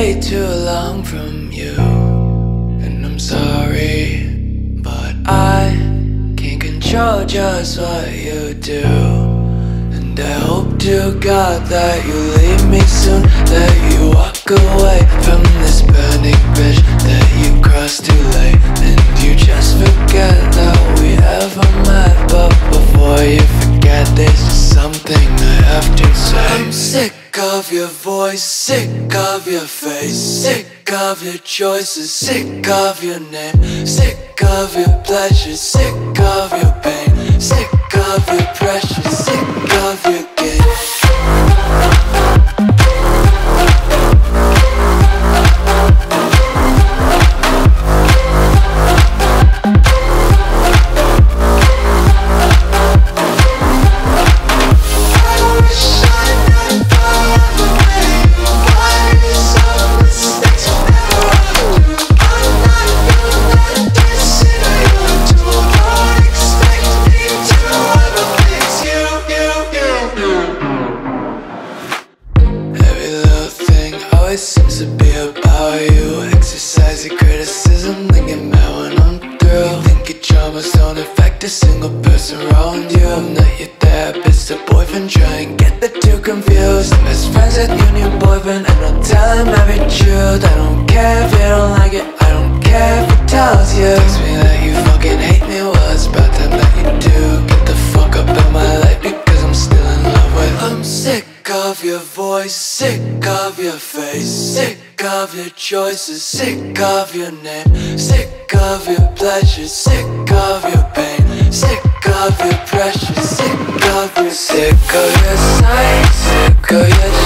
way too long from you, and I'm sorry, but I can't control just what you do. And I hope to God that you leave me soon, that you walk away from this burning bridge that you crossed too late, and you just forget that we ever met. But before you forget, there's just something I have to say. I'm sick of your voice, sick of your face, sick of your choices, sick of your name, sick of your pleasures, sick of your pain, sick of your pressure, sick of your game. Seems to be about you. Exercise your criticism, thinking about when I'm through. You think your traumas don't affect a single person around you. I'm not your therapist, a boyfriend, try and get the two confused. I'm best friends with your new boyfriend, and I'll tell him every truth. I don't care if you don't like it, I don't care if he tells you. Text me that you fucking hate me, well it's about time that you do. Get the fuck up out my life, because I'm still in love with you. I'm sick of your voice, sick of your face, sick of your choices, sick of your name, sick of your pleasures, sick of your pain, sick of your pressure, sick of your signs, sick of your